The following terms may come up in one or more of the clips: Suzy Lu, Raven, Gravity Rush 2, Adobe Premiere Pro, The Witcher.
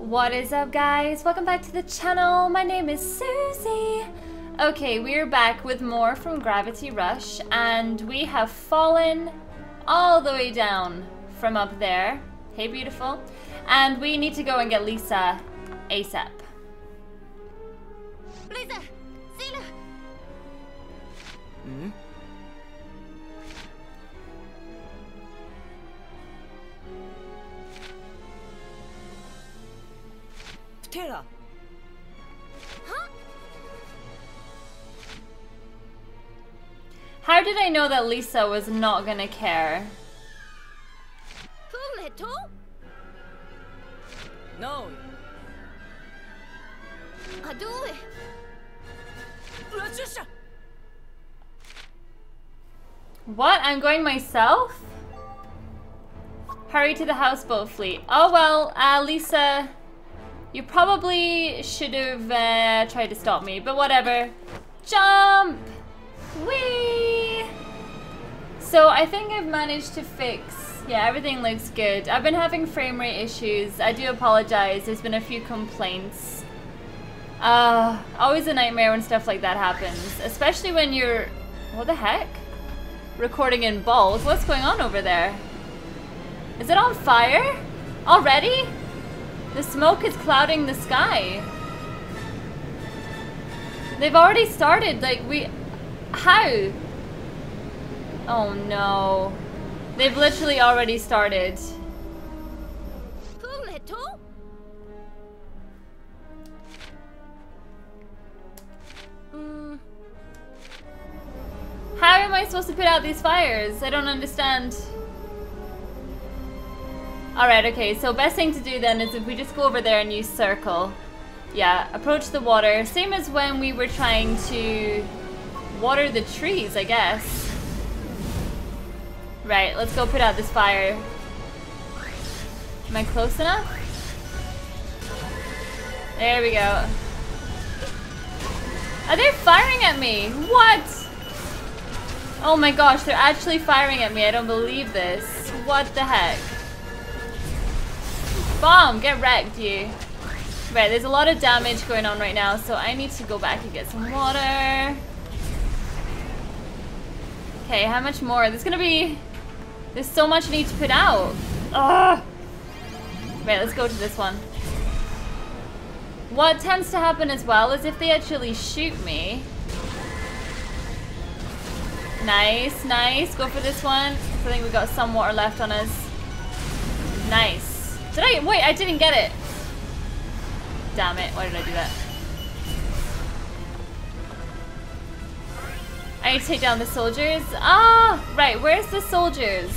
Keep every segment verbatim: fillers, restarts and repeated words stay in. What is up, guys? Welcome back to the channel. My name is Susie. Okay, we're back with more from Gravity Rush, and we have fallen all the way down from up there. Hey, beautiful. And we need to go and get Lisa ASAP. Lisa! Sina! Hmm? Ptera! Huh? How did I know that Lisa was not gonna care? Fumeto? No. Adoe. What? I'm going myself? Hurry to the houseboat fleet. Oh well, uh, Lisa, you probably should have uh, tried to stop me, but whatever. Jump! Whee! So I think I've managed to fix, yeah, everything looks good. I've been having frame rate issues. I do apologize, there's been a few complaints. Uh, always a nightmare when stuff like that happens, especially when you're, what the heck? Recording in bulk. What's going on over there? Is it on fire? Already? The smoke is clouding the sky. They've already started, like we, how? Oh no. They've literally already started. How am I supposed to put out these fires? I don't understand. Alright, okay, so best thing to do then is if we just go over there and use circle. Yeah, approach the water. Same as when we were trying to water the trees, I guess. Right, let's go put out this fire. Am I close enough? There we go. Are they firing at me? What? Oh my gosh, they're actually firing at me. I don't believe this. What the heck? Bomb! Get wrecked, you. Right, there's a lot of damage going on right now, so I need to go back and get some water. Okay, how much more? There's gonna be... There's so much I need to put out. Ugh! Right, let's go to this one. What tends to happen as well is if they actually shoot me... Nice, nice. Go for this one. I think we got some water left on us. Nice. Did I? Wait, I didn't get it. Damn it. Why did I do that? I need to take down the soldiers. Ah, right. Where's the soldiers?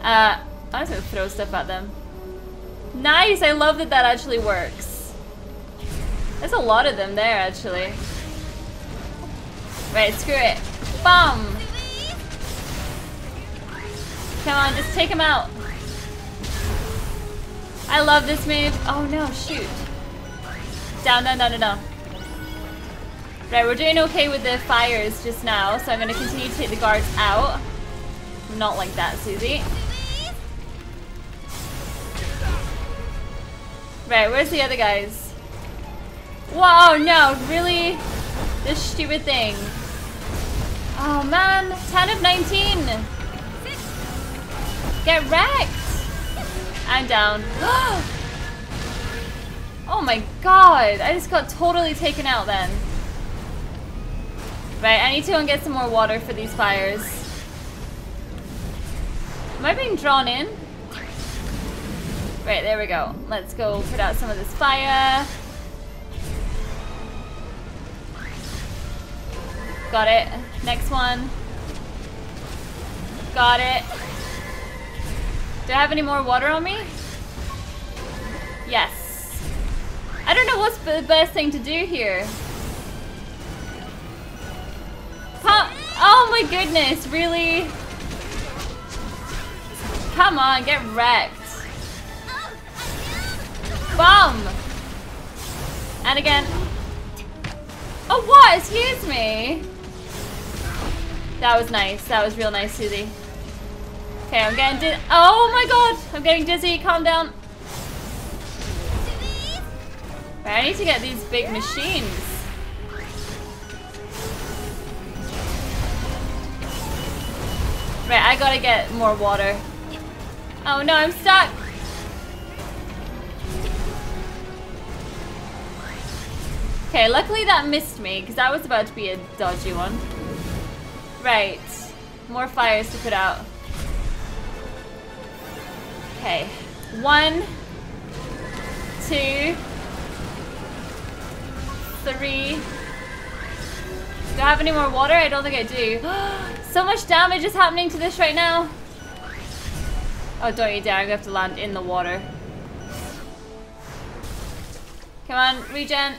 Uh, I'm just gonna throw stuff at them. Nice. I love that that actually works. There's a lot of them there, actually. Right, screw it. Bum! Come on, just take him out. I love this move. Oh no, shoot. Down, down, down, down, down. Right, we're doing okay with the fires just now, so I'm going to continue to take the guards out. Not like that, Susie. Right, where's the other guys? Whoa, no, really? This stupid thing. Oh man, ten of nineteen. Get wrecked. I'm down. Oh my god, I just got totally taken out then. Right, I need to go and get some more water for these fires. Am I being drawn in? Right, there we go. Let's go put out some of this fire. Got it. Next one. Got it. Do I have any more water on me? Yes. I don't know what's the best thing to do here. Pump. Oh my goodness, really? Come on, get wrecked. Bomb. And again. Oh what? Excuse me. That was nice. That was real nice, Susie. Okay, Okay, I'm getting dizzy. Oh my god! I'm getting dizzy. Calm down. I need to get these big machines. Right, I gotta get more water. Oh no, I'm stuck! Okay, luckily that missed me, because that was about to be a dodgy one. Right. More fires to put out. Okay. One. Two. Three. Do I have any more water? I don't think I do. So much damage is happening to this right now. Oh, don't you dare. I'm going to have to land in the water. Come on, regen.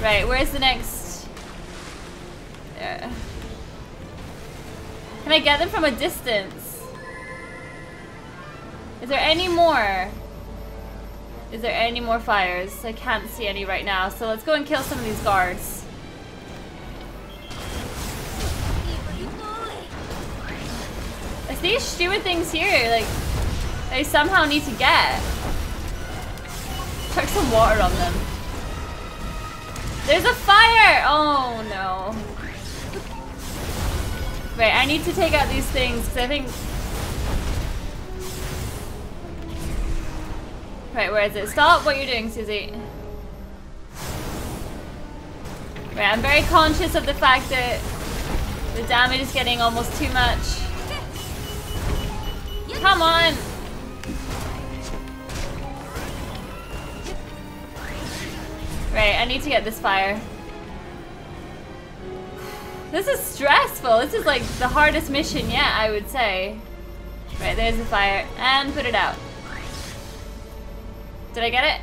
Right, where's the next? There. Can I get them from a distance? Is there any more? Is there any more fires? I can't see any right now, so let's go and kill some of these guards. It's these stupid things here, like, I somehow need to get. Chuck some water on them. There's a fire! Oh no. Wait, I need to take out these things, because I think... Right, where is it? Stop what you're doing, Susie. Right, I'm very conscious of the fact that the damage is getting almost too much. Come on! Right, I need to get this fire. This is stressful. This is like the hardest mission yet, I would say. Right, there's the fire. And put it out. Did I get it?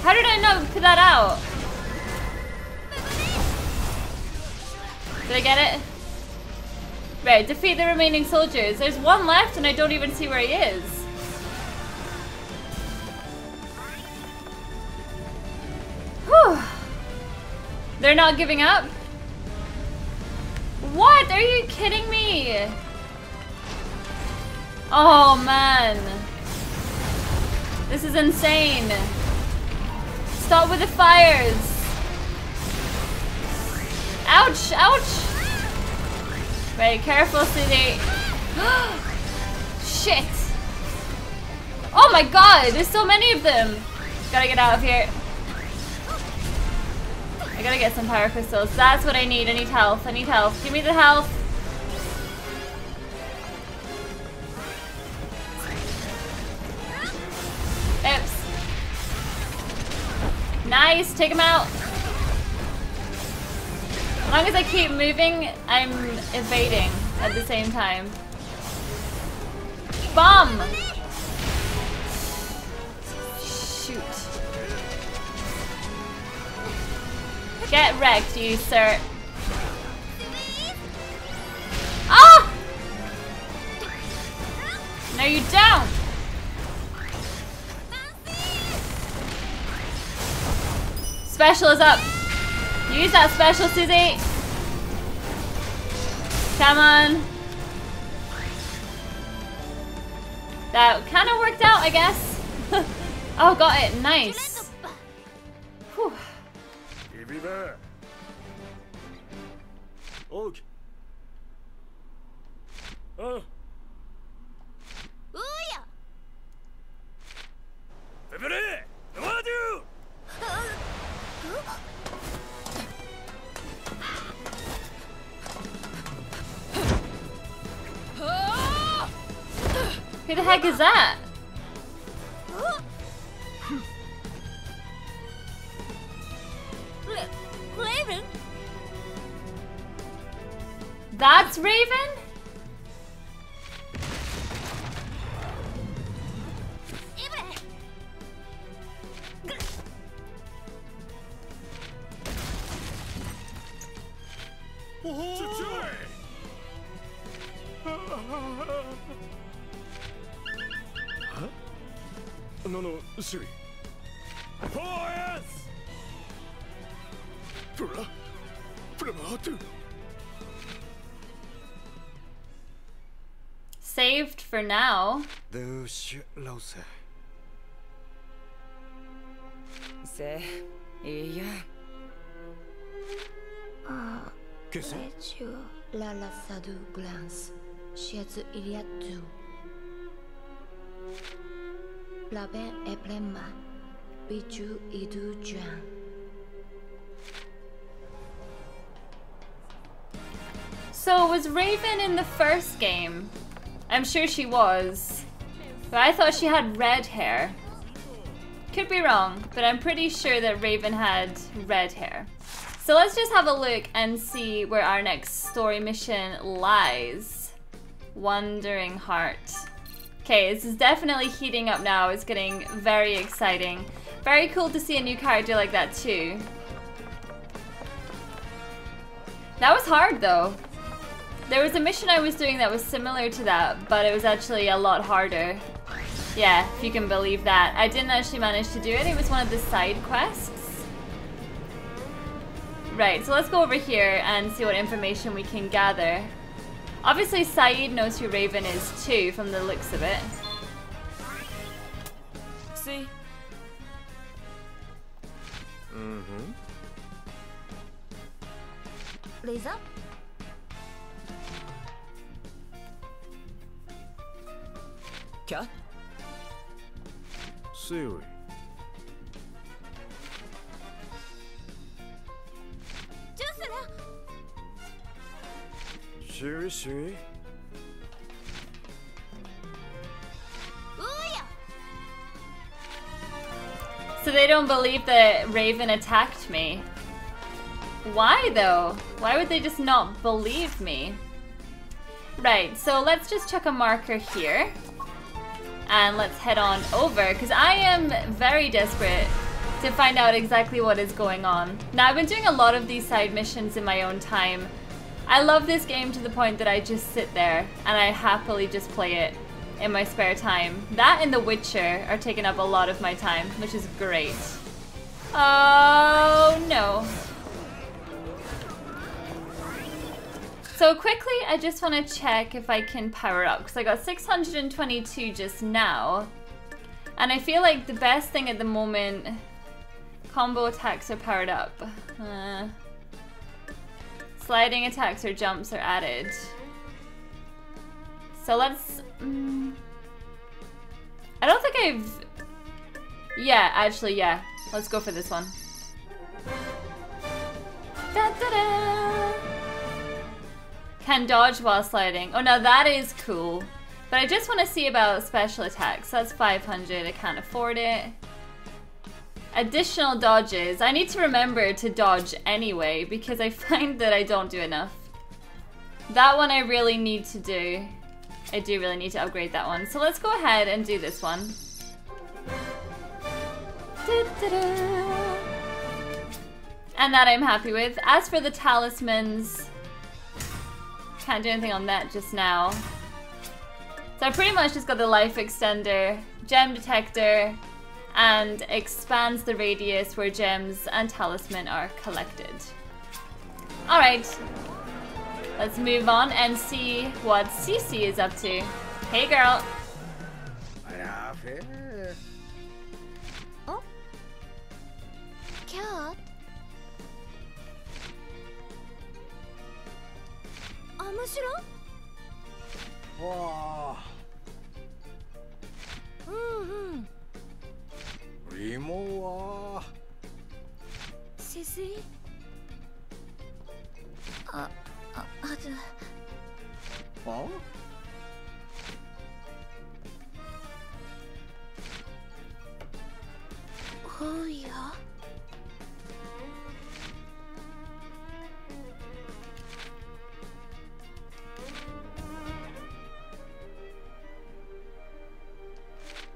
How did I not put that out? Did I get it? Right, defeat the remaining soldiers. There's one left and I don't even see where he is. Whew. They're not giving up? What? Are you kidding me? Oh man, this is insane. Stop with the fires. Ouch, ouch. Right, careful, Susie. Shit. Oh my god, there's so many of them. Gotta get out of here. I gotta get some power crystals. That's what I need. I need health. I need health. Give me the health. Nice, take him out. As long as I keep moving, I'm evading at the same time. Bomb! Shoot. Get wrecked, you sir. Ah! No, you don't! Special is up. Use that special, Susie. Come on. That kind of worked out, I guess. Oh, got it. Nice. Whew. Who the heck is that? Raven? That's Raven? No, no, sorry. Oh, yes! Saved for now. So was Raven in the first game? I'm sure she was, but I thought she had red hair. Could be wrong, but I'm pretty sure that Raven had red hair. So let's just have a look and see where our next story mission lies. Wandering Heart. Okay, this is definitely heating up now. It's getting very exciting. Very cool to see a new character like that too. That was hard though. There was a mission I was doing that was similar to that, but it was actually a lot harder. Yeah, if you can believe that. I didn't actually manage to do it. It was one of the side quests. Right, so let's go over here and see what information we can gather. Obviously, Saeed knows who Raven is too, from the looks of it. See? Mm-hmm. Lisa? Cat? Siri. Siri, Siri. So they don't believe that Raven attacked me. Why though? Why would they just not believe me? Right, so let's just check a marker here. And let's head on over, because I am very desperate to find out exactly what is going on. Now, I've been doing a lot of these side missions in my own time. I love this game to the point that I just sit there and I happily just play it in my spare time. That and The Witcher are taking up a lot of my time, which is great. Oh no. So quickly, I just want to check if I can power up, because I got six hundred twenty-two just now. And I feel like the best thing at the moment, combo attacks are powered up. Uh, sliding attacks or jumps are added. So let's... Um, I don't think I've... Yeah, actually, yeah. Let's go for this one. Da-da-da! Can dodge while sliding. Oh, now that is cool. But I just want to see about special attacks. That's five hundred. I can't afford it. Additional dodges. I need to remember to dodge anyway, because I find that I don't do enough. That one I really need to do. I do really need to upgrade that one. So let's go ahead and do this one. And that I'm happy with. As for the talismans... Can't do anything on that just now. So I pretty much just got the life extender, gem detector, and expands the radius where gems and talisman are collected. Alright, let's move on and see what Cece is up to. Hey girl! Oh? Cat? Wow. Oh, yeah.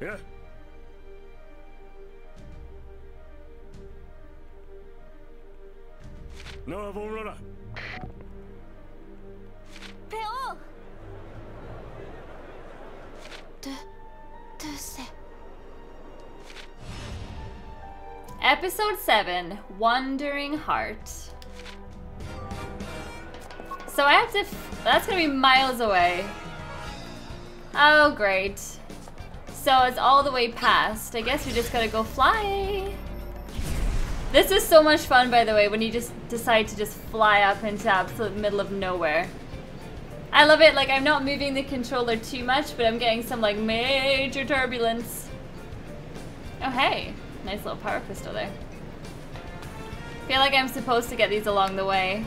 Yeah. No, Aurora. Peo. De, de se. Episode seven, Wandering Heart. So I have to... F that's gonna be miles away. Oh, great. So it's all the way past. I guess we just gotta go fly. This is so much fun, by the way, when you just decide to just fly up into absolute middle of nowhere. I love it. Like, I'm not moving the controller too much, but I'm getting some, like, major turbulence. Oh, hey. Nice little power crystal there. I feel like I'm supposed to get these along the way.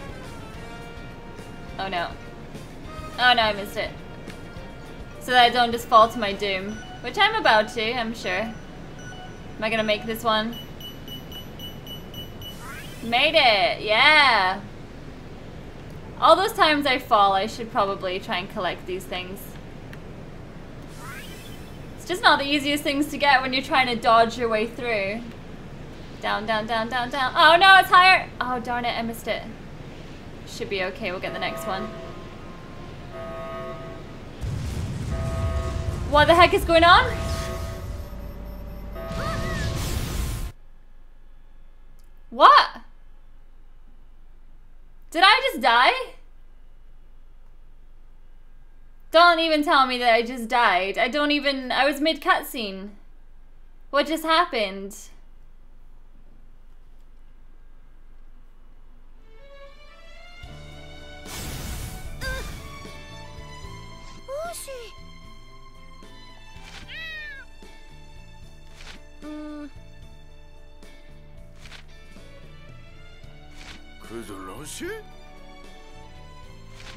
Oh, no. Oh, no, I missed it. So that I don't just fall to my doom. Which I'm about to, I'm sure. Am I gonna make this one? Made it! Yeah! All those times I fall, I should probably try and collect these things. It's just not the easiest things to get when you're trying to dodge your way through. Down, down, down, down, down. Oh no, it's higher! Oh darn it, I missed it. Should be okay, we'll get the next one. What the heck is going on? What? Did I just die? Don't even tell me that I just died. I don't even... I was mid-cutscene. What just happened?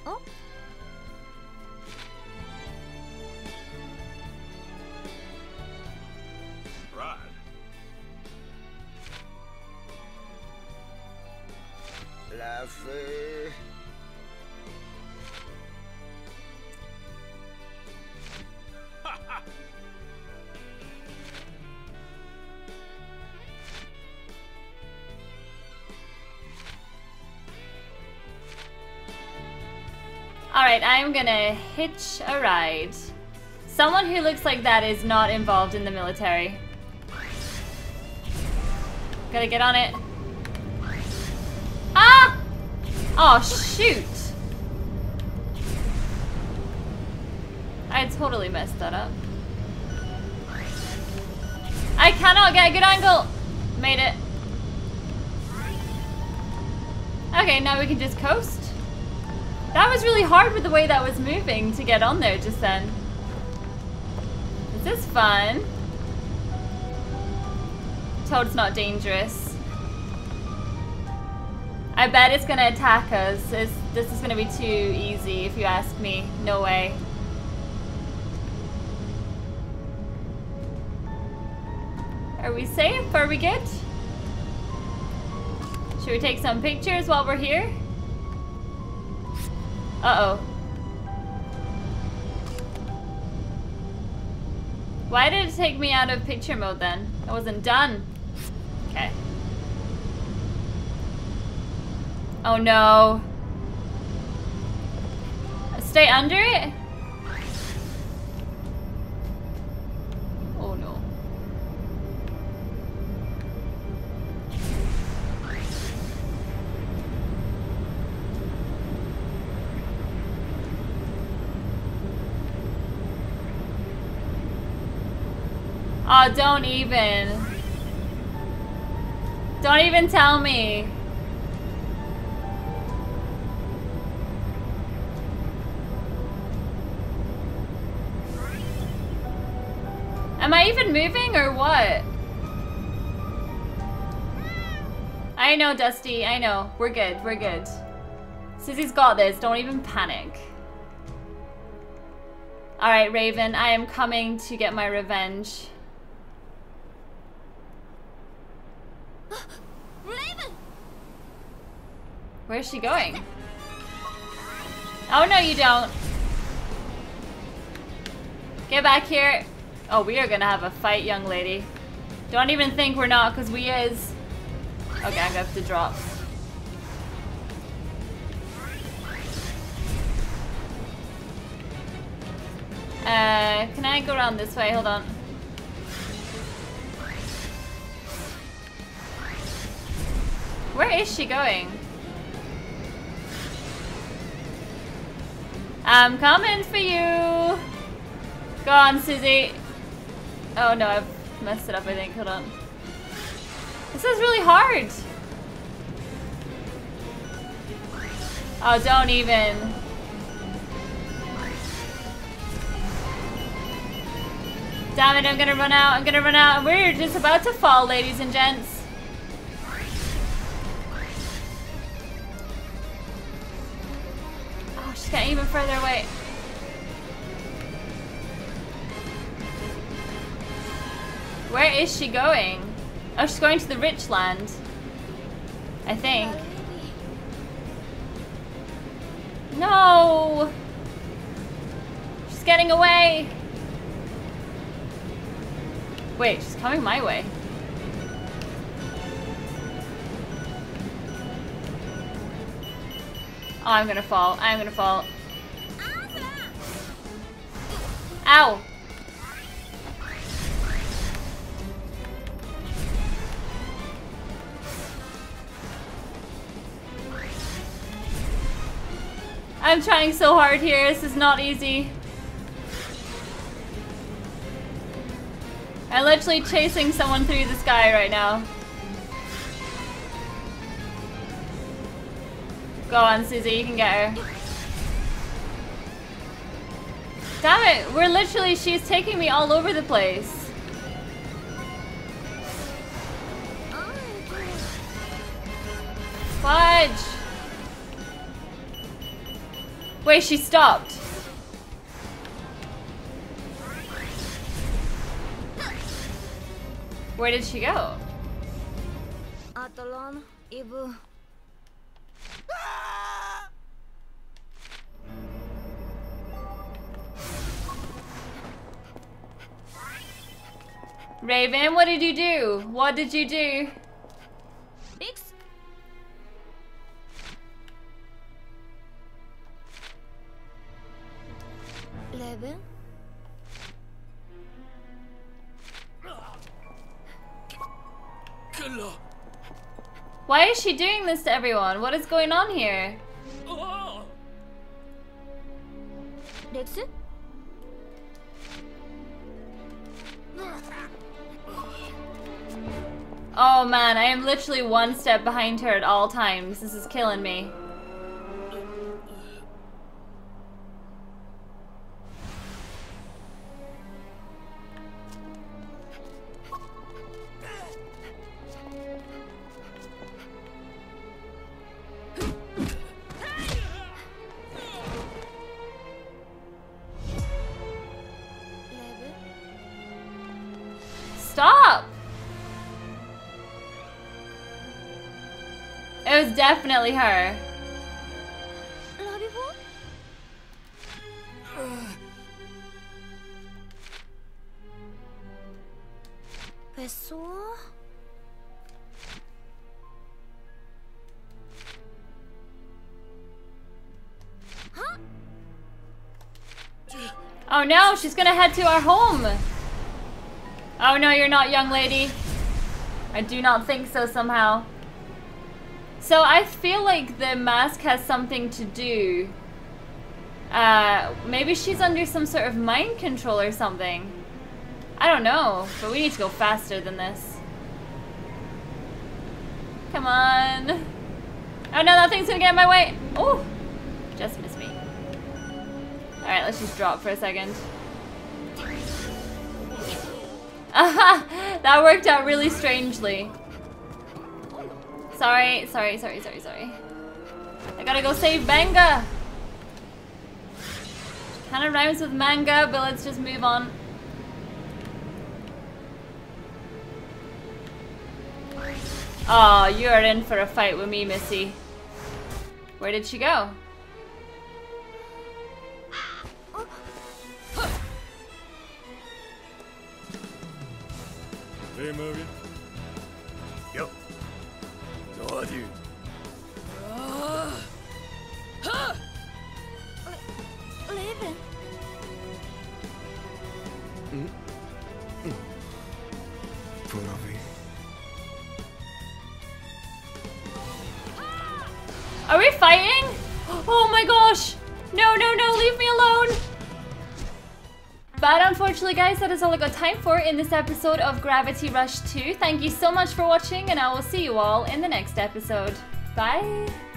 Oh. Right. La fée. Alright, I'm gonna hitch a ride. Someone who looks like that is not involved in the military. Gotta get on it. Ah! Oh, shoot! I totally messed that up. I cannot get a good angle! Made it. Okay, now we can just coast. That was really hard with the way that was moving to get on there just then. This is fun. I'm told it's not dangerous. I bet it's gonna attack us. It's, this is gonna be too easy if you ask me. No way. Are we safe? Are we good? Should we take some pictures while we're here? Uh-oh. Why did it take me out of picture mode then? I wasn't done. Okay. Oh no. Stay under it? Oh no. Oh, don't even. Don't even tell me. Am I even moving or what? I know, Dusty. I know. We're good. We're good. Susie's got this. Don't even panic. Alright, Raven. I am coming to get my revenge. Raven! Where's she going? Oh no, you don't. Get back here. Oh, we are gonna have a fight, young lady. Don't even think we're not, because we is. Okay, I'm gonna have to drop. Uh, can I go around this way? Hold on. Where is she going? I'm coming for you. Go on, Susie. Oh no, I've messed it up, I think. Hold on. This is really hard. Oh, don't even. Damn it, I'm gonna run out. I'm gonna run out. We're just about to fall, ladies and gents. Oh, she's getting even further away. Where is she going? Oh, she's going to the rich land. I think. No! She's getting away! Wait, she's coming my way. Oh, I'm gonna fall. I'm gonna fall. Ow! I'm trying so hard here. This is not easy. I'm literally chasing someone through the sky right now. Go on, Susie. You can get her. Damn it. We're literally... She's taking me all over the place. Fudge. Wait, she stopped. Where did she go? Raven, what did you do? What did you do? Raven? Why is she doing this to everyone? What is going on here? Oh. Oh man, I am literally one step behind her at all times. This is killing me. It was definitely her. Oh no, she's gonna head to our home. Oh no, you're not, young lady. I do not think so somehow. So I feel like the mask has something to do. Uh, maybe she's under some sort of mind control or something. I don't know, but we need to go faster than this. Come on. Oh no, that thing's gonna get in my way. Oh, just missed me. All right, let's just drop for a second. Aha, that worked out really strangely. Sorry, sorry, sorry, sorry, sorry. I gotta go save Manga. Kind of rhymes with manga, but let's just move on. Oh, you're in for a fight with me, Missy. Where did she go? Hey, Morgan. Yo. Oh, dude. Uh, huh? Raven. Mm. Mm. Are we fighting? Oh my gosh! No, no, no, leave me alone! But unfortunately, guys, that is all I got time for in this episode of Gravity Rush two. Thank you so much for watching, and I will see you all in the next episode. Bye!